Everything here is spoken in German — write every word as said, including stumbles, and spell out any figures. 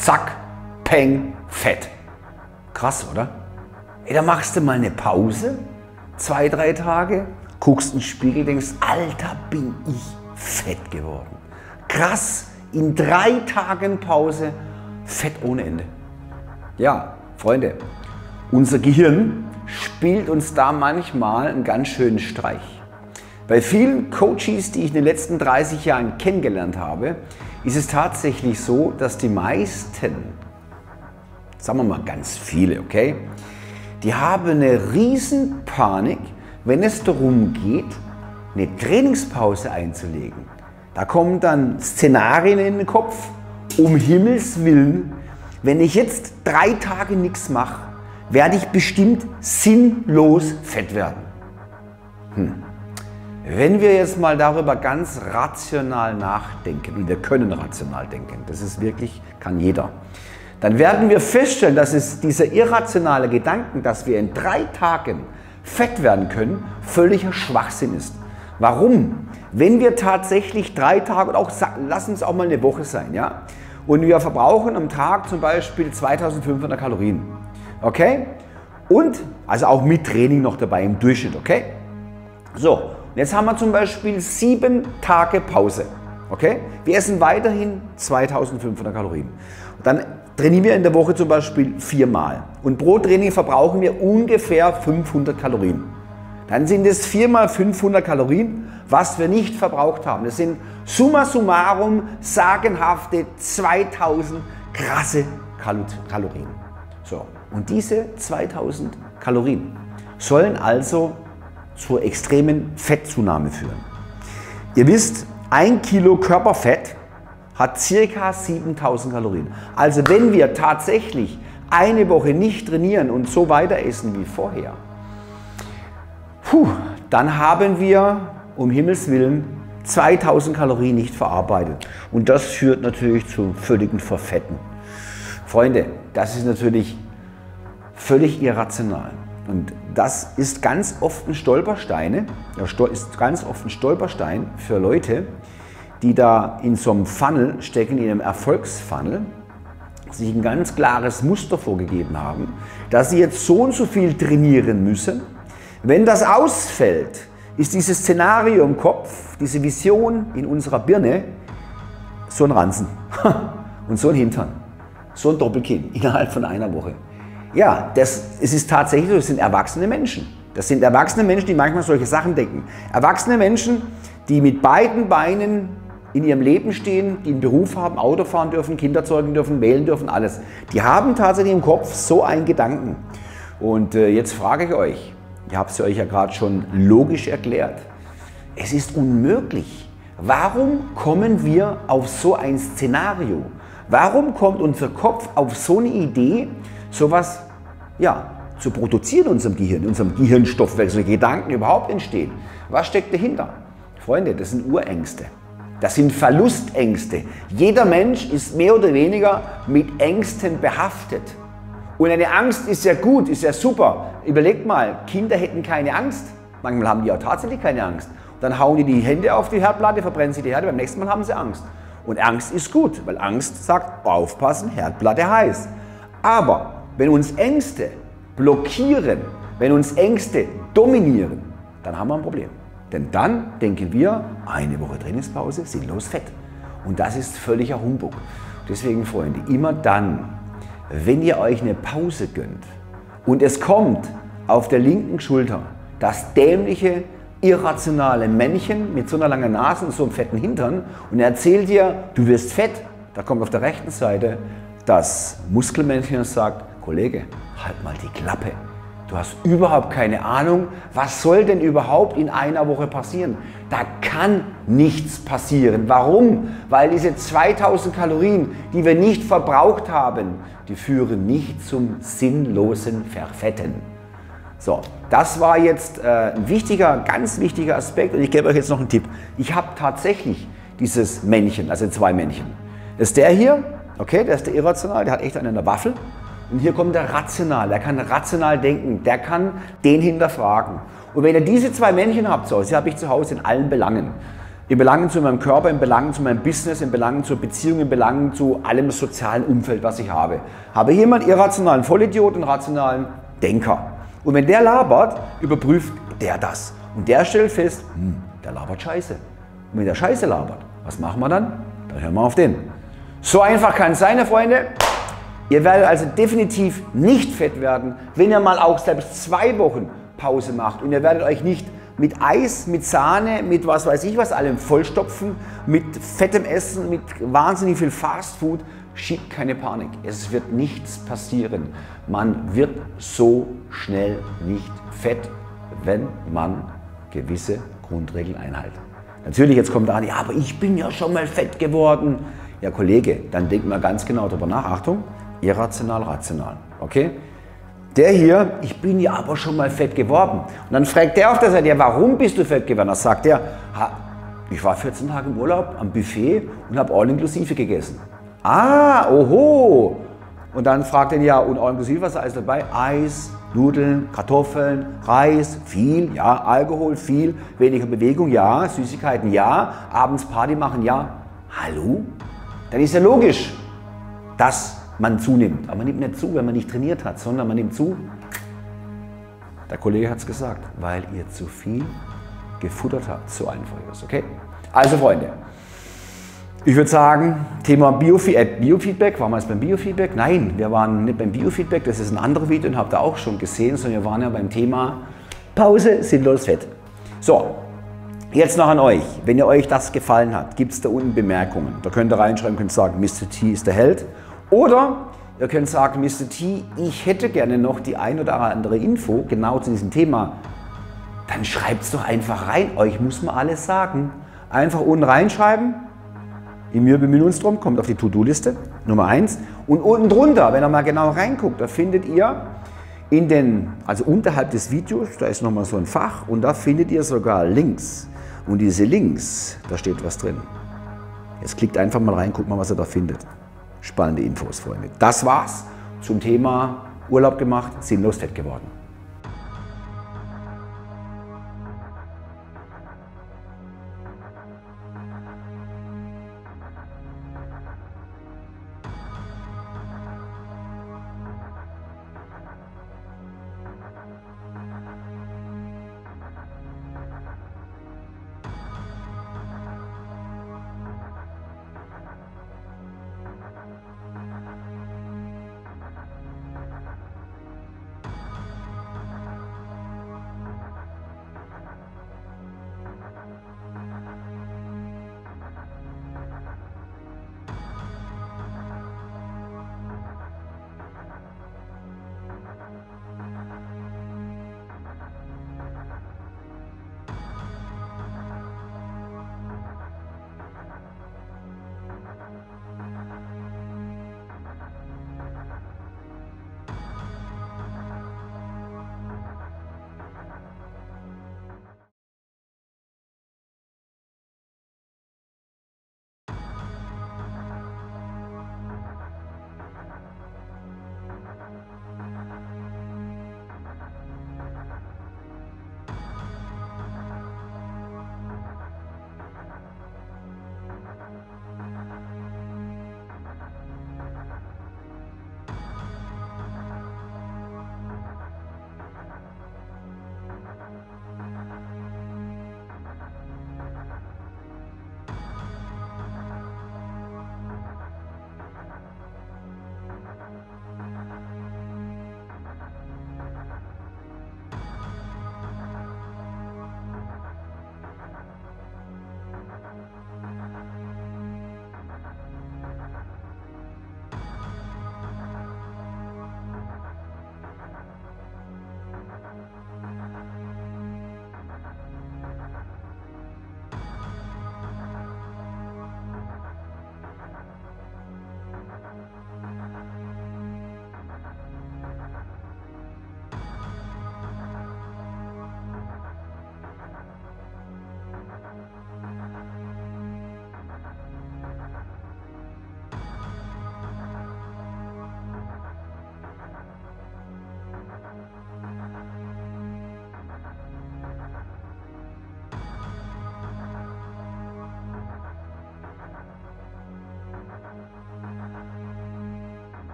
Zack, peng, fett. Krass, oder? Ey, da machst du mal eine Pause, zwei, drei Tage, guckst in den Spiegel, denkst, Alter, bin ich fett geworden. Krass, in drei Tagen Pause, fett ohne Ende. Ja, Freunde, unser Gehirn spielt uns da manchmal einen ganz schönen Streich. Bei vielen Coaches, die ich in den letzten dreißig Jahren kennengelernt habe, ist es tatsächlich so, dass die meisten, sagen wir mal ganz viele, okay, die haben eine riesen Panik, wenn es darum geht, eine Trainingspause einzulegen. Da kommen dann Szenarien in den Kopf, um Himmels Willen, wenn ich jetzt drei Tage nichts mache, werde ich bestimmt sinnlos fett werden. Hm. Wenn wir jetzt mal darüber ganz rational nachdenken, und wir können rational denken, das ist wirklich, kann jeder, dann werden wir feststellen, dass es dieser irrationale Gedanken, dass wir in drei Tagen fett werden können, völliger Schwachsinn ist. Warum? Wenn wir tatsächlich drei Tage, und auch lassen es auch mal eine Woche sein, ja, und wir verbrauchen am Tag zum Beispiel zweitausendfünfhundert Kalorien, okay, und also auch mit Training noch dabei im Durchschnitt, okay, so. Jetzt haben wir zum Beispiel sieben Tage Pause. Okay? Wir essen weiterhin zweitausendfünfhundert Kalorien. Dann trainieren wir in der Woche zum Beispiel viermal. Und pro Training verbrauchen wir ungefähr fünfhundert Kalorien. Dann sind es viermal fünfhundert Kalorien, was wir nicht verbraucht haben. Das sind summa summarum sagenhafte zweitausend krasse Kalorien. So. Und diese zweitausend Kalorien sollen also zur extremen Fettzunahme führen. Ihr wisst, ein Kilo Körperfett hat ca. siebentausend Kalorien. Also wenn wir tatsächlich eine Woche nicht trainieren und so weiter essen wie vorher, puh, dann haben wir um Himmels Willen zweitausend Kalorien nicht verarbeitet. Und das führt natürlich zu völligen Verfetten. Freunde, das ist natürlich völlig irrational. Und das ist ganz oft ein Stolperstein, ja, ist ganz oft ein Stolperstein für Leute, die da in so einem Funnel stecken, in einem Erfolgsfunnel, sich ein ganz klares Muster vorgegeben haben, dass sie jetzt so und so viel trainieren müssen. Wenn das ausfällt, ist dieses Szenario im Kopf, diese Vision in unserer Birne so ein Ranzen und so ein Hintern, so ein Doppelkinn innerhalb von einer Woche. Ja, das, es ist tatsächlich so, das sind erwachsene Menschen. Das sind erwachsene Menschen, die manchmal solche Sachen denken. Erwachsene Menschen, die mit beiden Beinen in ihrem Leben stehen, die einen Beruf haben, Auto fahren dürfen, Kinder zeugen dürfen, wählen dürfen, alles. Die haben tatsächlich im Kopf so einen Gedanken. Und äh, jetzt frage ich euch, ich habe es euch ja gerade schon logisch erklärt, es ist unmöglich. Warum kommen wir auf so ein Szenario? Warum kommt unser Kopf auf so eine Idee, sowas ja, zu produzieren in unserem Gehirn, in unserem Gehirnstoffwechsel, Gedanken überhaupt entstehen? Was steckt dahinter? Freunde, das sind Urängste. Das sind Verlustängste. Jeder Mensch ist mehr oder weniger mit Ängsten behaftet. Und eine Angst ist ja gut, ist ja super. Überlegt mal, Kinder hätten keine Angst. Manchmal haben die auch tatsächlich keine Angst. Dann hauen die die Hände auf die Herdplatte, verbrennen sie die Herde, beim nächsten Mal haben sie Angst. Und Angst ist gut, weil Angst sagt, aufpassen, Herdplatte heiß. Aber wenn uns Ängste blockieren, wenn uns Ängste dominieren, dann haben wir ein Problem. Denn dann denken wir, eine Woche Trainingspause, sinnlos fett. Und das ist völliger Humbug. Deswegen, Freunde, immer dann, wenn ihr euch eine Pause gönnt und es kommt auf der linken Schulter das dämliche, irrationale Männchen mit so einer langen Nase und so einem fetten Hintern und er erzählt dir, du wirst fett, da kommt auf der rechten Seite das Muskelmännchen sagt, Kollege, halt mal die Klappe. Du hast überhaupt keine Ahnung, was soll denn überhaupt in einer Woche passieren? Da kann nichts passieren. Warum? Weil diese zweitausend Kalorien, die wir nicht verbraucht haben, die führen nicht zum sinnlosen Verfetten. So, das war jetzt äh, ein wichtiger, ganz wichtiger Aspekt und ich gebe euch jetzt noch einen Tipp. Ich habe tatsächlich dieses Männchen, also zwei Männchen. Das ist der hier. Okay, der ist der Irrational, der hat echt einen in der Waffel. Und hier kommt der Rational, der kann rational denken, der kann den hinterfragen. Und wenn ihr diese zwei Männchen habt, so, sie habe ich zu Hause in allen Belangen, in Belangen zu meinem Körper, in Belangen zu meinem Business, in Belangen zur Beziehung, in Belangen zu allem sozialen Umfeld, was ich habe. Habe hier einen irrationalen Vollidiot, einen rationalen Denker. Und wenn der labert, überprüft der das. Und der stellt fest, hm, der labert Scheiße. Und wenn der Scheiße labert, was machen wir dann? Dann hören wir auf den. So einfach kann es sein, Freunde. Ihr werdet also definitiv nicht fett werden, wenn ihr mal auch selbst zwei Wochen Pause macht. Und ihr werdet euch nicht mit Eis, mit Sahne, mit was weiß ich was allem vollstopfen, mit fettem Essen, mit wahnsinnig viel Fastfood. Schiebt keine Panik, es wird nichts passieren. Man wird so schnell nicht fett, wenn man gewisse Grundregeln einhält. Natürlich, jetzt kommt an, ja, aber ich bin ja schon mal fett geworden. Ja, Kollege, dann denkt mal ganz genau darüber nach. Achtung, irrational, rational, okay? Der hier, ich bin ja aber schon mal fett geworden. Und dann fragt der auf der Seite, ja, warum bist du fett geworden? Dann sagt er, ich war vierzehn Tage im Urlaub am Buffet und habe all inklusive gegessen. Ah, oho. Und dann fragt er, ja, und all inklusive, was ist alles dabei? Eis, Nudeln, Kartoffeln, Reis, viel, ja, Alkohol, viel, weniger Bewegung, ja, Süßigkeiten, ja, abends Party machen, ja. Hallo? Dann ist ja logisch, dass man zunimmt. Aber man nimmt nicht zu, wenn man nicht trainiert hat, sondern man nimmt zu, der Kollege hat es gesagt, weil ihr zu viel gefuttert habt. So einfach ist es, okay? Also Freunde, ich würde sagen, Thema Biofeedback, Biofeedback, waren wir jetzt beim Biofeedback? Nein, wir waren nicht beim Biofeedback, das ist ein anderes Video und habt ihr auch schon gesehen, sondern wir waren ja beim Thema Pause, sinnloses Fett. So, jetzt noch an euch, wenn ihr euch das gefallen hat, gibt es da unten Bemerkungen. Da könnt ihr reinschreiben, könnt sagen, Mister T ist der Held. Oder ihr könnt sagen, Mister T, ich hätte gerne noch die ein oder andere Info genau zu diesem Thema. Dann schreibt es doch einfach rein, euch muss man alles sagen. Einfach unten reinschreiben, wir bemühen uns drum, kommt auf die To-Do-Liste, Nummer eins. Und unten drunter, wenn ihr mal genau reinguckt, da findet ihr in den, also unterhalb des Videos, da ist nochmal so ein Fach und da findet ihr sogar Links. Und diese Links, da steht was drin. Jetzt klickt einfach mal rein, guckt mal, was ihr da findet. Spannende Infos, Freunde. Das war's zum Thema Urlaub gemacht, sinnlos fett geworden.